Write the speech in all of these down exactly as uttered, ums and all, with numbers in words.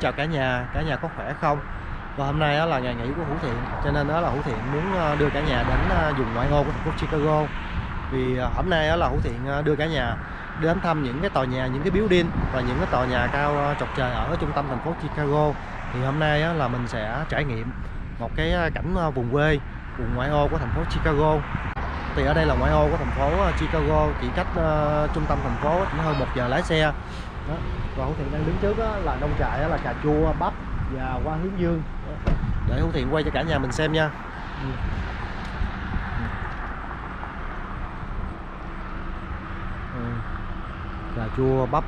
chào cả nhà, cả nhà có khỏe không? Và hôm nay đó là ngày nghỉ của Hữu Thiện, cho nên đó là Hữu Thiện muốn đưa cả nhà đến vùng ngoại ô của thành phố Chicago. Vì hôm nay đó là Hữu Thiện đưa cả nhà đến thăm những cái tòa nhà, những cái building và những cái tòa nhà cao chọc trời ở trung tâm thành phố Chicago. Thì hôm nay đó là mình sẽ trải nghiệm một cái cảnh vùng quê, vùng ngoại ô của thành phố Chicago. Thì ở đây là ngoại ô của thành phố Chicago, chỉ cách uh, trung tâm thành phố chỉ hơn một giờ lái xe. Đó. Và Hữu Thiện đang đứng trước đó là nông trại, là cà chua, bắp và hoa hướng dương. Đó. Để Hữu Thiện quay cho cả nhà mình xem nha. Ừ. Ừ. Cà chua, bắp,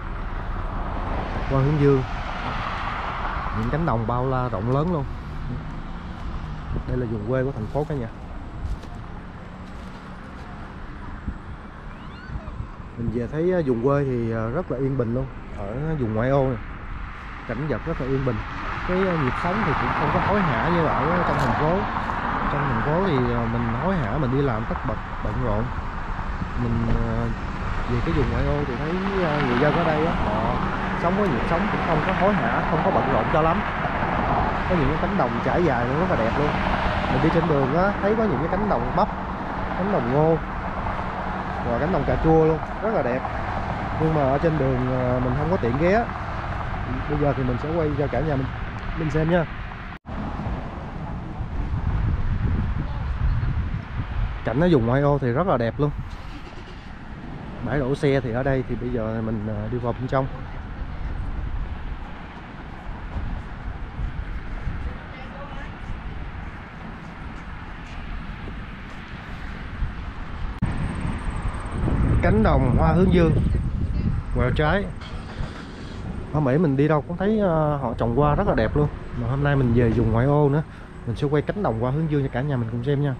hoa hướng dương. Những cánh đồng bao la rộng lớn luôn. Đây là vùng quê của thành phố cả nhà. Mình về thấy vùng quê thì rất là yên bình luôn. Ở vùng ngoại ô này, cảnh vật rất là yên bình. Cái nhịp sống thì cũng không có hối hả như ở trong thành phố. Trong thành phố thì mình hối hả, mình đi làm tất bật, bận rộn. Mình về cái vùng ngoại ô thì thấy người dân ở đây đó, họ sống với nhịp sống cũng không có hối hả, không có bận rộn cho lắm. Có những cái cánh đồng trải dài cũng rất là đẹp luôn. Mình đi trên đường đó, thấy có những cái cánh đồng bắp, cánh đồng ngô và cánh đồng cà chua luôn, rất là đẹp. Nhưng mà ở trên đường mình không có tiện ghé. Bây giờ thì mình sẽ quay cho cả nhà mình mình xem nha. Cảnh ở vùng ngoại ô thì rất là đẹp luôn. Bãi đổ xe thì ở đây, thì bây giờ mình đi vào bên trong. Cánh đồng hoa hướng dương, quẹo trái. Ở Mỹ mình đi đâu cũng thấy họ trồng hoa rất là đẹp luôn. Mà hôm nay mình về vùng ngoại ô nữa, mình sẽ quay cánh đồng hoa hướng dương cho cả nhà mình cùng xem nha.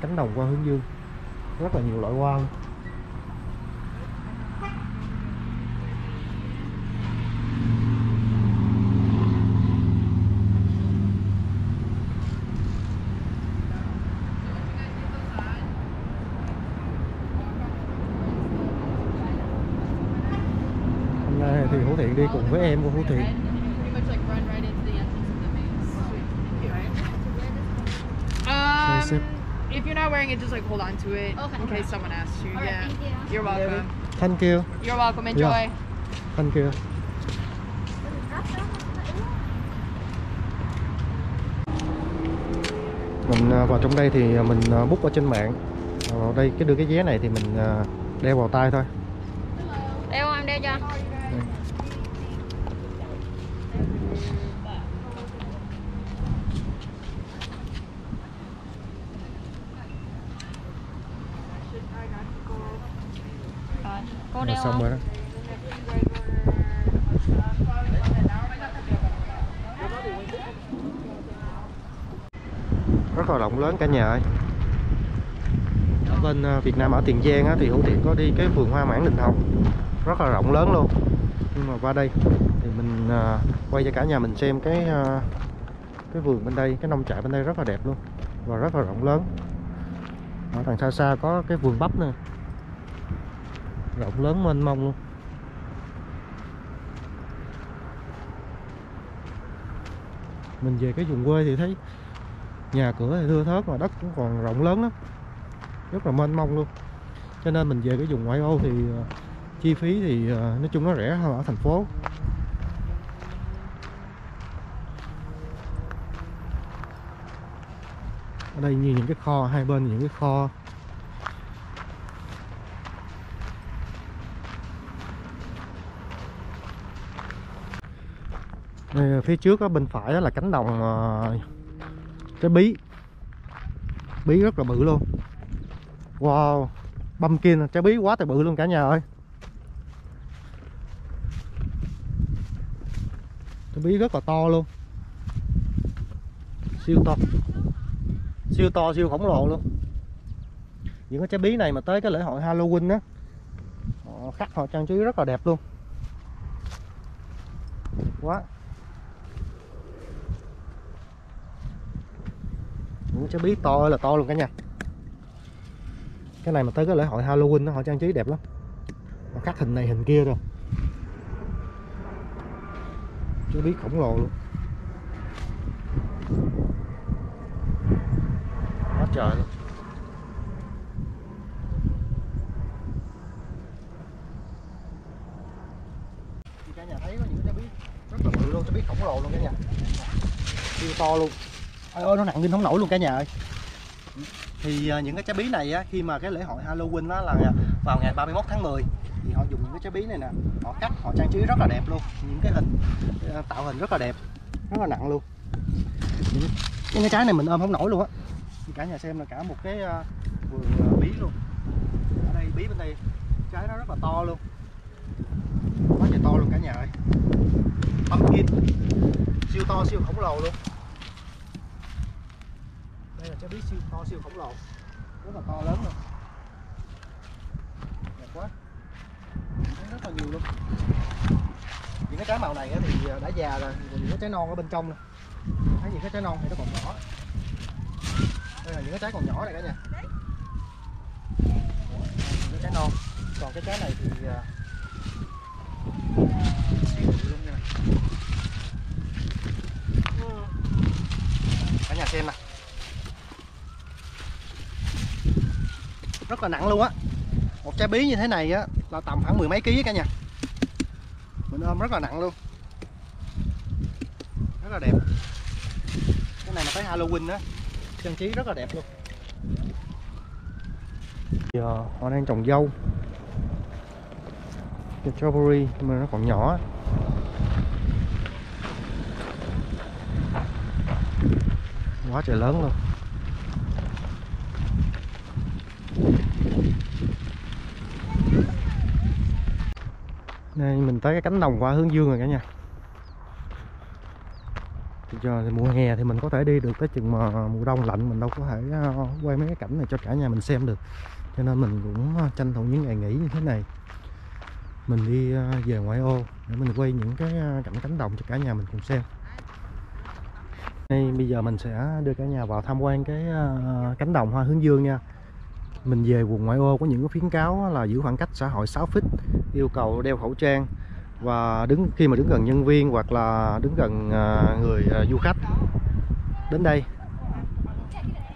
Cánh đồng hoa hướng dương, rất là nhiều loại hoa luôn. Thì Hữu Thiện đi cùng với em của Hữu Thiện. If you're not wearing it, just like hold on to it in case someone asks you. Yeah, you're welcome. Thank you. You're welcome. Enjoy. Thank you. Mình vào trong đây thì mình book ở trên mạng. Vào đây cái đưa cái vé này thì mình đeo vào tay thôi. Đeo em đeo cho. Cô đeo xong rồi đó. Rất là rộng lớn cả nhà ơi. Ở bên Việt Nam ở Tiền Giang á, thì Hữu Thiện có đi cái vườn hoa mãn Đình Hồng, rất là rộng lớn luôn. Nhưng mà qua đây thì mình uh, quay cho cả nhà mình xem cái uh, cái vườn bên đây, cái nông trại bên đây rất là đẹp luôn và rất là rộng lớn. Ở đằng xa xa có cái vườn bắp nè, rộng lớn mênh mông luôn. Mình về cái vùng quê thì thấy nhà cửa thì thưa thớt mà đất cũng còn rộng lớn lắm, rất là mênh mông luôn. Cho nên mình về cái vùng ngoại ô thì uh, chi phí thì uh, nói chung nó rẻ hơn ở thành phố. Ở đây như những cái kho, hai bên những cái kho. Đây, phía trước đó, bên phải đó là cánh đồng uh, cái bí. Bí rất là bự luôn. Wow, băm kia trái bí quá trời bự luôn cả nhà ơi. Cái bí rất là to luôn, siêu to, siêu to, siêu khổng lồ luôn. Những cái trái bí này mà tới cái lễ hội Halloween á, họ khắc họ trang trí rất là đẹp luôn, đẹp quá. Những trái bí to ơi là to luôn cả nhà. Cái này mà tới cái lễ hội Halloween á, họ trang trí đẹp lắm, họ khắc hình này hình kia rồi. Nó biết khổng lồ luôn. Quá trời luôn. Cả nhà thấy có những cái biết rất là bự luôn, cái biết khổng lồ luôn cả nhà. Siêu to luôn. Ôi ơi, nó nặng kinh không nổi luôn cả nhà ơi. Thì những cái trái bí này á, khi mà cái lễ hội Halloween đó là vào ngày ba mươi mốt tháng mười thì họ dùng những cái trái bí này nè, họ cắt, họ trang trí rất là đẹp luôn, những cái hình tạo hình rất là đẹp, rất là nặng luôn. Những cái trái này mình ôm không nổi luôn á. Cả nhà xem là cả một cái vườn bí luôn. Ở đây bí bên đây trái nó rất là to luôn, quá trời to luôn cả nhà ơi. Pumpkin siêu to siêu khổng lồ luôn. Đây là trái bí siêu to siêu khổng lồ, rất là to lớn luôn, đẹp quá, rất là nhiều luôn. Những cái trái màu này thì đã già rồi, những cái trái non ở bên trong này. Thấy những cái trái non thì nó còn nhỏ, đây là những cái trái còn nhỏ này cả nhà, những cái trái non. Còn cái trái này thì siêu bự luôn nha cả nhà, xem nè, rất là nặng luôn á. Một trái bí như thế này á là tầm khoảng mười mấy ký cả nhà, mình ôm rất là nặng luôn, rất là đẹp. Cái này mà tới Halloween á trang trí rất là đẹp luôn. Giờ họ đang trồng dâu strawberry nhưng mà nó còn nhỏ. Quá trời lớn luôn. Đây mình tới cái cánh đồng hoa hướng dương rồi cả nhà. Giờ thì mùa hè thì mình có thể đi được tới chừng mà mùa đông lạnh mình đâu có thể quay mấy cái cảnh này cho cả nhà mình xem được. Cho nên mình cũng tranh thủ những ngày nghỉ như thế này, mình đi về ngoại ô để mình quay những cái cảnh cánh đồng cho cả nhà mình cùng xem. Đây, bây giờ mình sẽ đưa cả nhà vào tham quan cái cánh đồng hoa hướng dương nha. Mình về vùng ngoại ô có những cái khuyến cáo là giữ khoảng cách xã hội sáu feet, yêu cầu đeo khẩu trang và đứng khi mà đứng gần nhân viên hoặc là đứng gần người du khách đến đây.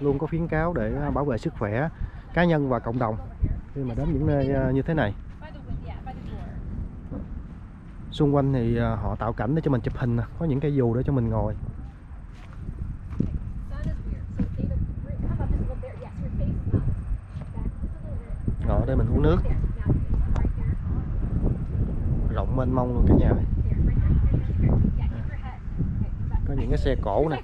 Luôn có khuyến cáo để bảo vệ sức khỏe cá nhân và cộng đồng khi mà đến những nơi như thế này. Xung quanh thì họ tạo cảnh để cho mình chụp hình, có những cây dù để cho mình ngồi. Ở đây mình uống nước. Rộng mênh mông luôn cả nhà. Có những cái xe cổ này.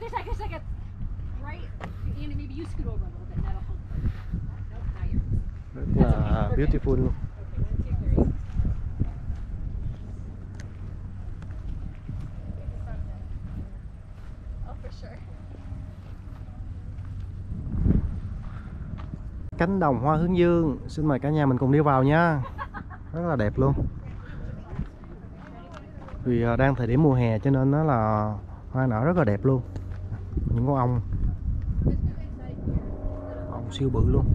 Rất là beautiful luôn. Cánh đồng hoa hướng dương, xin mời cả nhà mình cùng đi vào nha. Rất là đẹp luôn. Vì đang thời điểm mùa hè cho nên nó là hoa nở rất là đẹp luôn. Những con ong ong siêu bự luôn,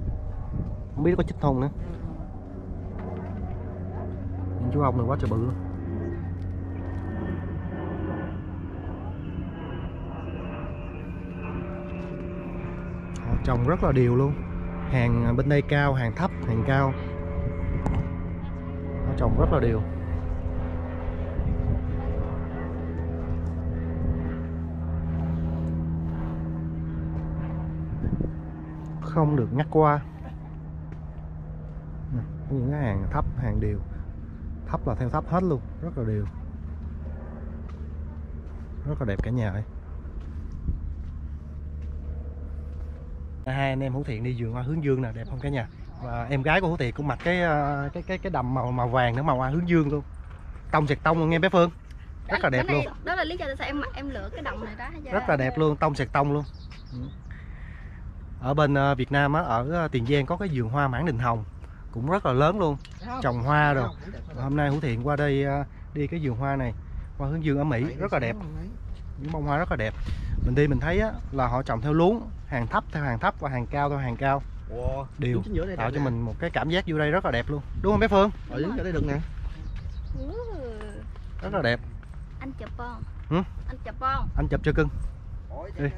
không biết có chích không nữa. Những chú ong này quá trời bự luôn. Họ trồng rất là đều luôn, hàng bên đây cao, hàng thấp, hàng cao, nó trồng rất là đều. Không được ngắt qua. Những cái hàng thấp, hàng đều, thấp là theo thấp hết luôn, rất là đều, rất là đẹp cả nhà ơi. Hai anh em Hữu Thiện đi vườn hoa hướng dương nè, đẹp không cả nhà. Và em gái của Hữu Thiện cũng mặc cái cái cái cái đầm màu màu vàng nữa, màu hoa hướng dương luôn, tông sẹt tông luôn nghe bé Phương, rất là đẹp luôn. Đó là lý do tại sao em em lựa cái đầm này đó. Rất là đẹp luôn, tông sẹt tông luôn. Ở bên Việt Nam á, ở Tiền Giang có cái vườn hoa mãn đình hồng cũng rất là lớn luôn, trồng hoa rồi. Hôm nay Hữu Thiện qua đây đi cái vườn hoa này, hoa hướng dương ở Mỹ rất là đẹp, những bông hoa rất là đẹp. Mình đi mình thấy á, là họ trồng theo luống, hàng thấp theo hàng thấp và hàng cao theo hàng cao. Wow, đều tạo cho nè. Mình một cái cảm giác vô đây rất là đẹp luôn, đúng không bé Phương? Ở đây được nè, rất là đẹp. Anh chụp không? Hử? Anh chụp không? Anh chụp cho cưng. Ôi, đi.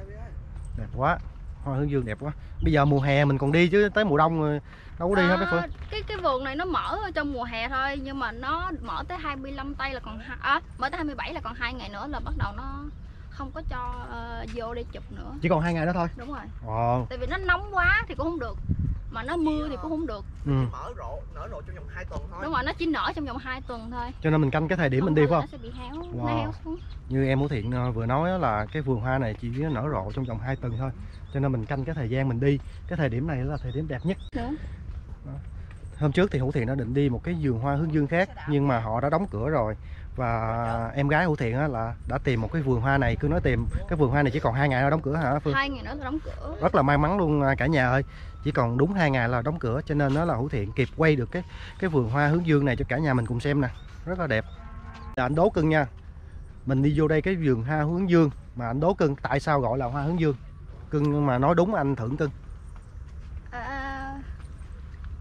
Đẹp quá, hoa hướng dương đẹp quá. Bây giờ mùa hè mình còn đi chứ tới mùa đông rồi đâu có đi à, hết. Cái Phương, cái cái vườn này nó mở trong mùa hè thôi, nhưng mà nó mở tới hai mươi lăm tây là còn à, mở tới hai mươi bảy là còn hai ngày nữa là bắt đầu nó không có cho uh, vô để chụp nữa. Chỉ còn hai ngày nữa thôi. Đúng rồi. Wow. Tại vì nó nóng quá thì cũng không được, mà nó mưa thì cũng không được. Ừ. Mở rộ, nở rộ trong vòng hai tuần thôi. Đúng rồi, nó chỉ nở trong vòng hai tuần thôi. Cho nên mình canh cái thời điểm không mình đi phải không? Nó sẽ bị héo, wow. Nó héo xuống. Như em Hữu Thiện vừa nói là cái vườn hoa này chỉ nở rộ trong vòng hai tuần thôi. Cho nên mình canh cái thời gian mình đi, cái thời điểm này là thời điểm đẹp nhất. Đúng. Hôm trước thì Hữu Thiện đã định đi một cái vườn hoa hướng dương khác nhưng mà họ đã đóng cửa rồi. Và em gái Hữu Thiện là đã tìm một cái vườn hoa này, cứ nói tìm cái vườn hoa này chỉ còn hai ngày nữa đóng cửa hả Phương? Hai ngày nữa là đóng cửa. Rất là may mắn luôn cả nhà ơi, chỉ còn đúng hai ngày là đóng cửa, cho nên nó là Hữu Thiện kịp quay được cái cái vườn hoa hướng dương này cho cả nhà mình cùng xem nè, rất là đẹp. Để anh đố cưng nha, mình đi vô đây cái vườn hoa hướng dương mà anh đố cưng tại sao gọi là hoa hướng dương, cưng mà nói đúng anh thưởng cưng.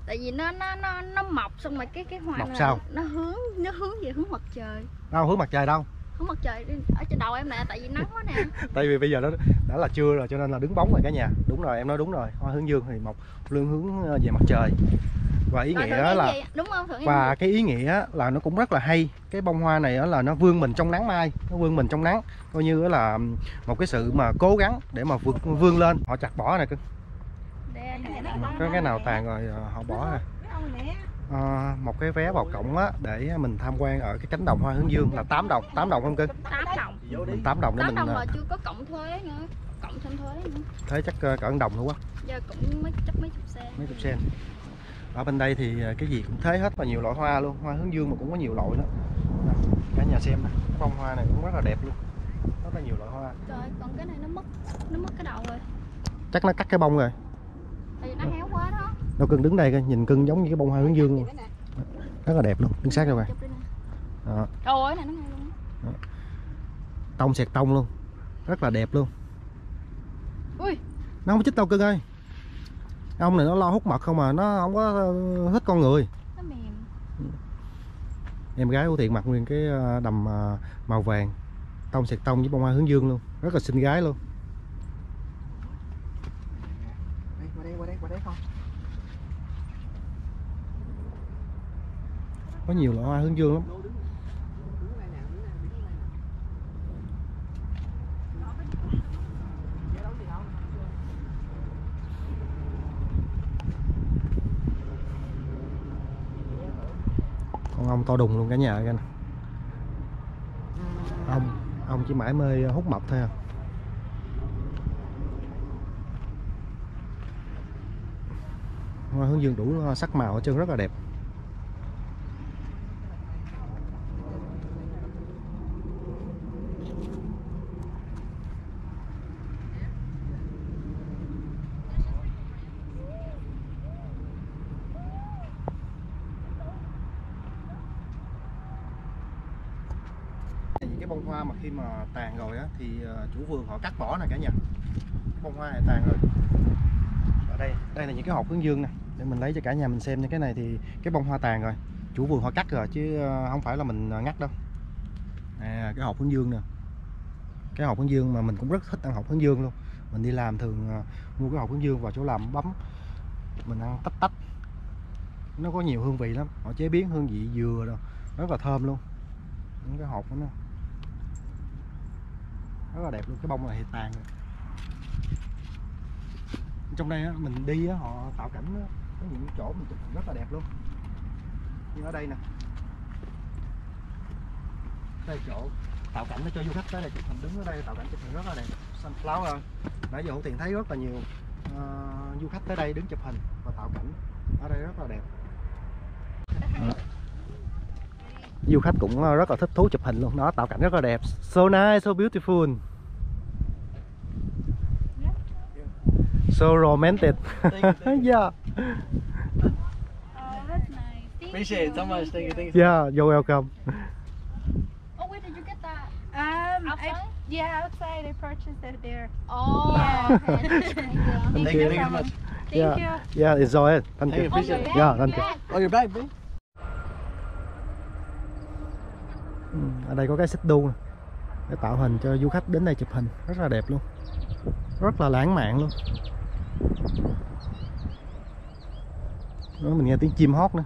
Tại vì nó nó nó nó mọc xong rồi cái cái hoa mọc sao? Nó hướng nó hướng về hướng mặt trời. Đâu hướng mặt trời đâu? Hướng mặt trời ở trên đầu em nè, tại vì nắng quá nè. Tại vì bây giờ nó đã là trưa rồi cho nên là đứng bóng rồi cả nhà. Đúng rồi, em nói đúng rồi. Hoa hướng dương thì mọc luôn hướng về mặt trời. Và ý nghĩa đó là gì? Đúng không? Và cái ý nghĩa là nó cũng rất là hay. Cái bông hoa này đó là nó vươn mình trong nắng mai, nó vươn mình trong nắng, coi như là một cái sự mà cố gắng để mà vượt vươn lên. Họ chặt bỏ này cưng. Có cái nào tàn rồi họ bỏ ra à, một cái vé vào cổng á để mình tham quan ở cái cánh đồng hoa hướng dương là tám đồng, tám đồng không cưng? Tám đồng. Mình tám đồng để mình tám đồng mà chưa có cộng thuế nữa, cộng thêm thuế nữa. Thế chắc cỡ một đồng nữa quá. Giờ cũng mấy chắc mấy chục sen. Mấy chục sen. Ở bên đây thì cái gì cũng thế hết, và nhiều loại hoa luôn, hoa hướng dương mà cũng có nhiều loại nữa. Nè, cả nhà xem nè, cái bông hoa này cũng rất là đẹp luôn. Rất là nhiều loại hoa. Trời, còn cái này nó mất nó mất cái đầu rồi. Chắc nó cắt cái bông rồi. Nó héo quá đó. Đâu cưng đứng đây coi, nhìn cưng giống như cái bông hoa hướng dương luôn. Rất là đẹp luôn, đứng sát cho bạn. Trời này nó ngay luôn. Tông sẹt tông luôn. Rất là đẹp luôn. Ui. Nó không chích đâu cưng ơi. Ông này nó lo hút mật không mà, nó không có hít con người. Nó mềm. Em gái Hữu Thiện mặc nguyên cái đầm màu vàng, tông sẹt tông với bông hoa hướng dương luôn, rất là xinh gái luôn. Có nhiều loại hoa hướng dương lắm. Con ong to đùng luôn cả nhà kìa nè. Ong, ong chỉ mãi mê hút mật thôi à. Hoa hướng dương đủ sắc màu ở trên rất là đẹp. Bông hoa mà khi mà tàn rồi á thì chủ vườn họ cắt bỏ này cả nhà. Bông hoa này tàn rồi. Ở đây, đây là những cái hộp hướng dương nè, để mình lấy cho cả nhà mình xem nha. Cái này thì cái bông hoa tàn rồi, chủ vườn họ cắt rồi chứ không phải là mình ngắt đâu. À, cái hộp hướng dương nè. Cái hộp hướng dương mà mình cũng rất thích ăn hộp hướng dương luôn. Mình đi làm thường mua cái hộp hướng dương vào chỗ làm bấm mình ăn tách tách. Nó có nhiều hương vị lắm, họ chế biến hương vị dừa rồi, rất là thơm luôn. Những cái hộp đó nè, rất là đẹp luôn. Cái bông này thì tàn rồi. Trong đây á, mình đi á, họ tạo cảnh á, có những chỗ mình chụp rất là đẹp luôn. Nhưng ở đây nè, đây chỗ tạo cảnh nó cho du khách tới đây chụp hình, đứng ở đây tạo cảnh chụp hình rất là đẹp. Sunflower rồi. Nãy giờ Hữu Thiện thấy rất là nhiều uh, du khách tới đây đứng chụp hình và tạo cảnh ở đây rất là đẹp. À, du khách cũng rất là thích thú chụp hình luôn đó, tạo cảnh rất là đẹp. So nice, so beautiful, so romantic. Yeah. Appreciate it so much. Thank you. Thank you. Yeah, you're welcome. Oh, where did you get that? Um, outside? I, yeah, outside. I purchased it there. Oh. Yeah. Okay. Thank, thank you. Thank you so much. Thank yeah. you. Yeah, enjoy it. Thank, thank you. you. Oh, yeah, thank you. Oh, you're back, babe. Ở đây có cái xích đu nè. để tạo hình cho du khách đến đây chụp hình. Rất là đẹp luôn, rất là lãng mạn luôn. Đó, mình nghe tiếng chim hót nữa.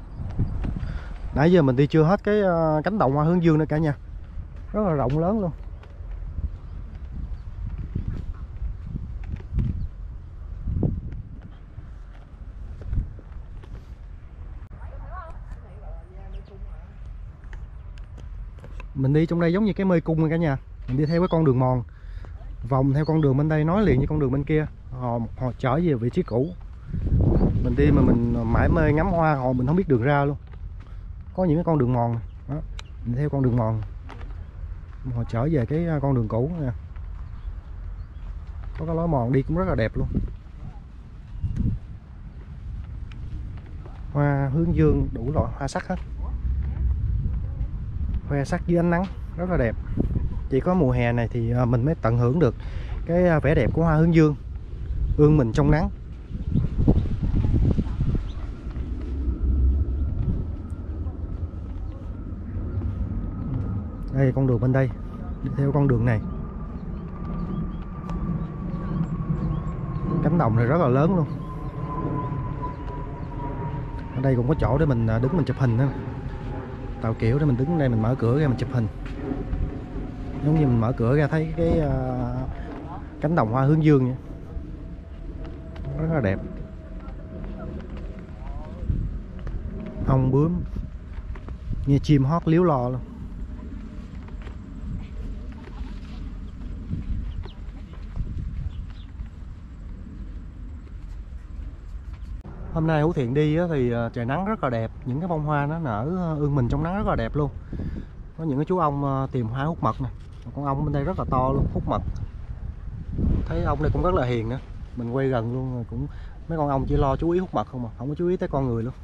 Nãy giờ mình đi chưa hết cái cánh đồng hoa hướng dương nữa cả nhà, rất là rộng lớn luôn. Mình đi trong đây giống như cái mê cung cả nhà. Mình đi theo cái con đường mòn, vòng theo con đường bên đây nói liền với con đường bên kia. Họ, họ trở về vị trí cũ. Mình đi mà mình mãi mê ngắm hoa hồi mình không biết đường ra luôn. Có những cái con đường mòn đó. Mình theo con đường mòn, họ trở về cái con đường cũ nè. Có cái lối mòn đi cũng rất là đẹp luôn. Hoa hướng dương đủ loại hoa sắc hết, khoe sắc dưới ánh nắng rất là đẹp. Chỉ có mùa hè này thì mình mới tận hưởng được cái vẻ đẹp của hoa hướng dương, ương mình trong nắng. Đây con đường bên đây, đi theo con đường này, cánh đồng này rất là lớn luôn. Ở đây cũng có chỗ để mình đứng mình chụp hình nữa, tạo kiểu để mình đứng đây mình mở cửa ra mình chụp hình, giống như mình mở cửa ra thấy cái uh, cánh đồng hoa hướng dương vậy. Rất là đẹp, ong bướm nghe chim hót líu lo luôn. Hôm nay Hữu Thiện đi thì trời nắng rất là đẹp, những cái bông hoa nó nở ương mình trong nắng rất là đẹp luôn. Có những cái chú ông tìm hoa hút mật nè, con ong bên đây rất là to luôn, hút mật. Thấy ông đây cũng rất là hiền nữa, mình quay gần luôn rồi cũng mấy con ong chỉ lo chú ý hút mật không à, không có chú ý tới con người luôn.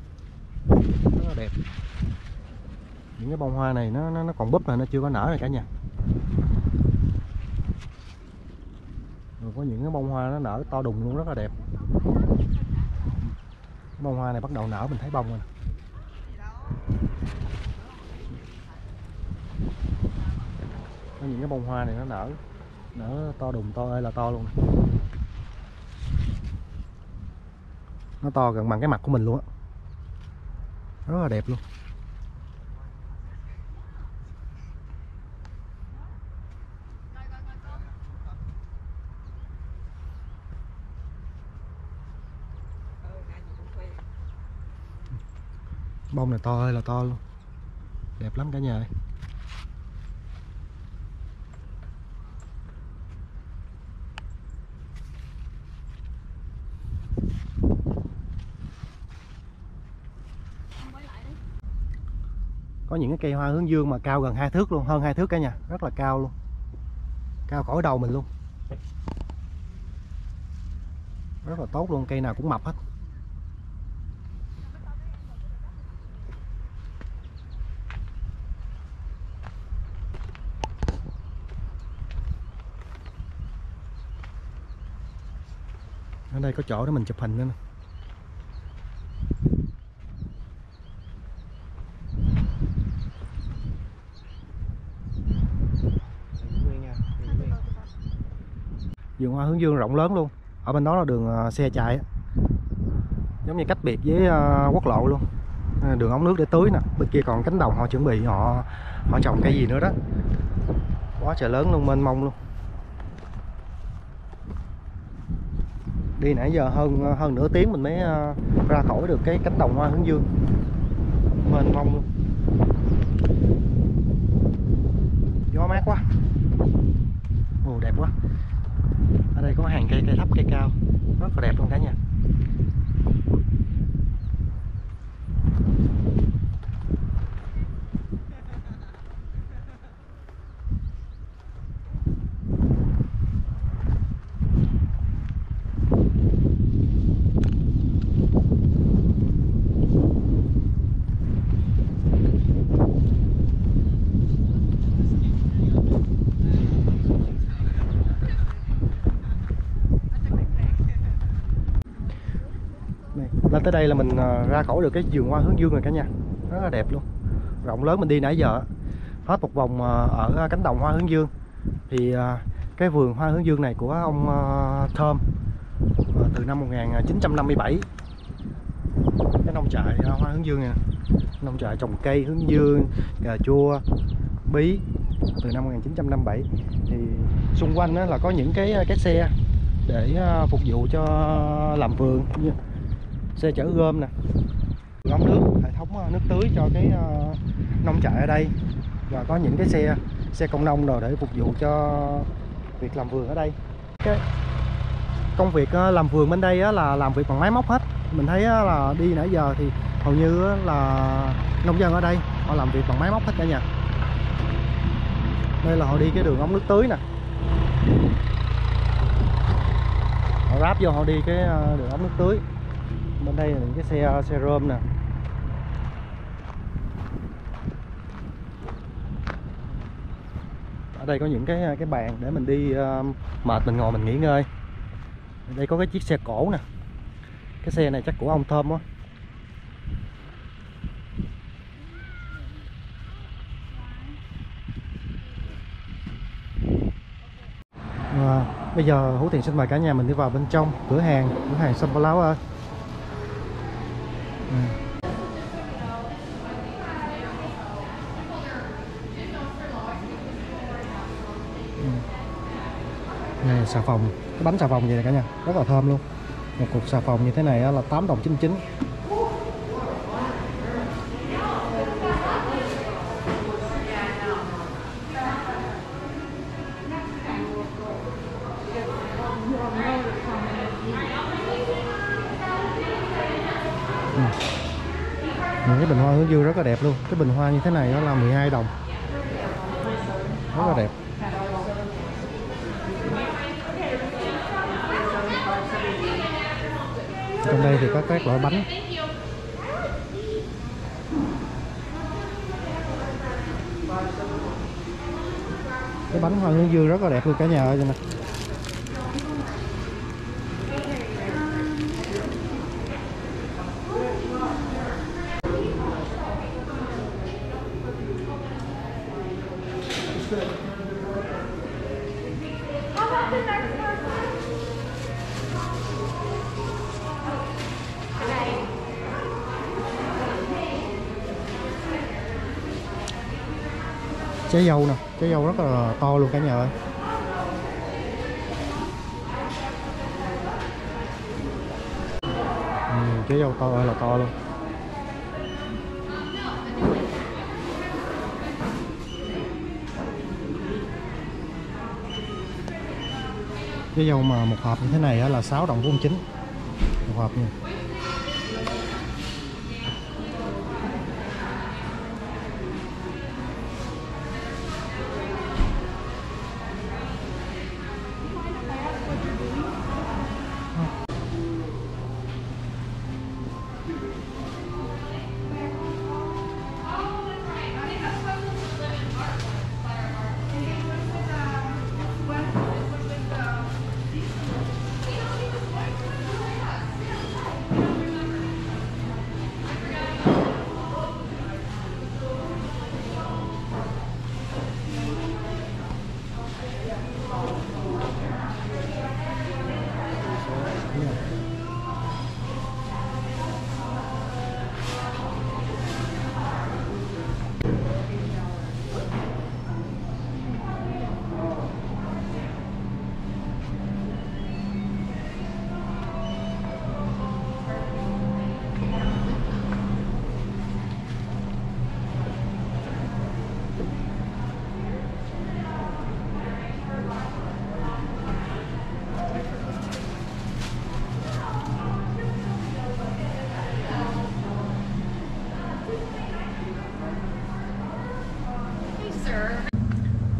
Rất là đẹp. Những cái bông hoa này nó nó, nó còn búp mà nó chưa có nở này cả nhà. Rồi có những cái bông hoa nó nở to đùng luôn, rất là đẹp. Bông hoa này bắt đầu nở, mình thấy bông rồi. Có những cái bông hoa này nó nở, nở to đùng to ơi là to luôn. Nó to gần bằng cái mặt của mình luôn á, rất là đẹp luôn. Bông này to ơi là to luôn, đẹp lắm cả nhà ơi. Có những cái cây hoa hướng dương mà cao gần hai thước luôn, hơn hai thước cả nhà, rất là cao luôn, cao khỏi đầu mình luôn, rất là tốt luôn, cây nào cũng mập hết. Ở đây có chỗ để mình chụp hình nữa nè. Vườn hoa hướng dương rộng lớn luôn. Ở bên đó là đường xe chạy, giống như cách biệt với quốc lộ luôn. Đường ống nước để tưới nè. Bên kia còn cánh đồng họ chuẩn bị họ họ trồng cây gì nữa đó. Quá trời lớn luôn, mênh mông luôn. Đi nãy giờ hơn hơn nửa tiếng mình mới ra khỏi được cái cánh đồng hoa hướng dương, mênh mông luôn. Gió mát quá. Ồ đẹp quá. Ở đây có hàng cây cây thấp cây cao, rất là đẹp luôn cả nhà. Lên tới đây là mình ra khỏi được cái vườn hoa hướng dương rồi cả nhà, rất là đẹp luôn, rộng lớn. Mình đi nãy giờ hết một vòng ở cánh đồng hoa hướng dương, Thì cái vườn hoa hướng dương này của ông Thơm từ năm một nghìn chín trăm năm mươi bảy, cái nông trại hoa hướng dương này, nông trại trồng cây hướng dương, cà chua, bí từ năm một nghìn chín trăm năm mươi bảy. Thì xung quanh đó là có những cái cái xe để phục vụ cho làm vườn, như xe chở gom nè, ống nước, hệ thống nước tưới cho cái nông trại ở đây, và có những cái xe xe công nông rồi để phục vụ cho việc làm vườn ở đây. Cái công việc làm vườn bên đây là làm việc bằng máy móc hết. Mình thấy là đi nãy giờ thì hầu như là nông dân ở đây họ làm việc bằng máy móc hết cả nhà. Đây là họ đi cái đường ống nước tưới nè, họ ráp vô họ đi cái đường ống nước tưới. Bên đây là những cái xe xe rơm nè. Ở đây có những cái cái bàn để mình đi mệt mình ngồi mình nghỉ ngơi. Ở đây có cái chiếc xe cổ nè, cái xe này chắc của ông Thơm quá. Và bây giờ Hữu Tiện xin mời cả nhà mình đi vào bên trong cửa hàng cửa hàng sâm Palau ơi. Này, xà phòng, cái bánh xà phòng vậy nè cả nhà, rất là thơm luôn. Một cục xà phòng như thế này là tám đồng chín mươi chín. Những cái bình hoa hướng dương rất là đẹp luôn. Cái bình hoa như thế này đó là mười hai đồng, rất là đẹp. Trong đây thì có các loại bánh. Cái bánh hoa hướng dương rất là đẹp luôn cả nhà ơi nè. Trái dâu nè, trái dâu rất là to luôn cả nhà ơi. Ừ, trái dâu to ơi là to luôn. Trái dâu mà một hộp như thế này là sáu đồng bốn mươi chín. Một hộp nha.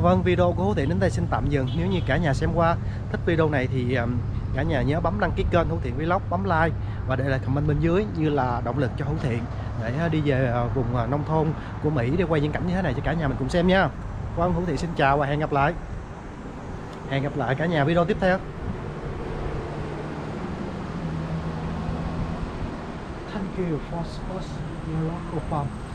Vâng, video của Hữu Tiện đến đây xin tạm dừng. Nếu như cả nhà xem qua, thích video này thì cả nhà nhớ bấm đăng ký kênh Hữu Tiện Vlog, bấm like và để lại comment bên dưới như là động lực cho Hữu Tiện để đi về vùng nông thôn của Mỹ để quay những cảnh như thế này cho cả nhà mình cùng xem nha. Vâng, Hữu Tiện xin chào và hẹn gặp lại. Hẹn gặp lại cả nhà video tiếp theo. Thank you for supporting your local farm.